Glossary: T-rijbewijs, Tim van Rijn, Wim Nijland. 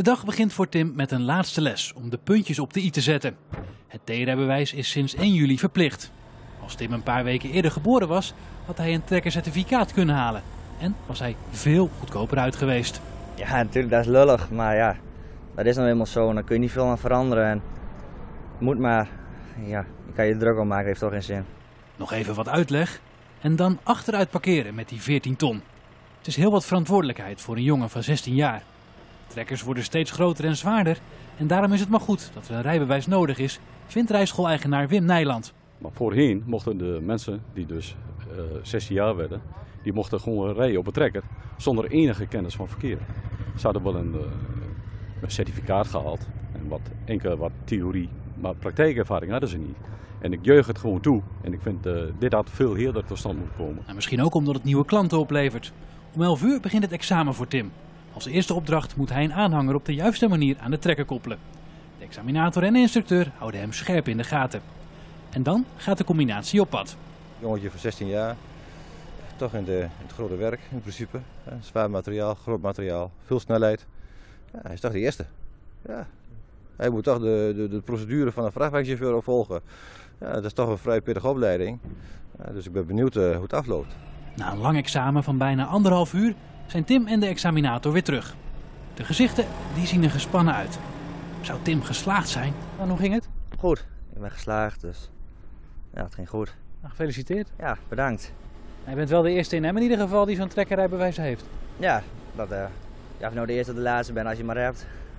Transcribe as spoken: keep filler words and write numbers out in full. De dag begint voor Tim met een laatste les om de puntjes op de i te zetten. Het T-rijbewijs is sinds één juli verplicht. Als Tim een paar weken eerder geboren was, had hij een trekkercertificaat kunnen halen. En was hij veel goedkoper uit geweest. Ja, natuurlijk, dat is lullig. Maar ja, dat is nou eenmaal zo en daar kun je niet veel aan veranderen. En moet maar. Ja, je kan je druk om maken, heeft toch geen zin. Nog even wat uitleg en dan achteruit parkeren met die veertien ton. Het is heel wat verantwoordelijkheid voor een jongen van zestien jaar. Trekkers worden steeds groter en zwaarder en daarom is het maar goed dat er een rijbewijs nodig is, vindt rijschool-eigenaar Wim Nijland. Maar voorheen mochten de mensen die dus uh, zestien jaar werden, die mochten gewoon rijden op een trekker zonder enige kennis van verkeer. Ze hadden wel een, uh, een certificaat gehaald en wat, enkel wat theorie, maar praktijkervaring hadden ze niet. En ik juich het gewoon toe en ik vind uh, dit had veel eerder tot stand moeten komen. En misschien ook omdat het nieuwe klanten oplevert. Om elf uur begint het examen voor Tim. Als eerste opdracht moet hij een aanhanger op de juiste manier aan de trekker koppelen. De examinator en de instructeur houden hem scherp in de gaten. En dan gaat de combinatie op pad. Jongetje van zestien jaar, toch in, de, in het grote werk in principe. Zwaar materiaal, groot materiaal, veel snelheid. Ja, hij is toch de eerste. Ja. Hij moet toch de, de, de procedure van een vrachtwagenchauffeur volgen. Ja, dat is toch een vrij pittige opleiding. Ja, dus ik ben benieuwd uh, hoe het afloopt. Na een lang examen van bijna anderhalf uur zijn Tim en de examinator weer terug. De gezichten die zien er gespannen uit. Zou Tim geslaagd zijn? En hoe ging het? Goed, ik ben geslaagd, dus ja, het ging goed. Nou, gefeliciteerd. Ja, bedankt. Nou, je bent wel de eerste in hem in ieder geval die zo'n trekkerrijbewijs heeft. Ja, dat, uh, ja, of nou de eerste of de laatste ben als je maar hebt.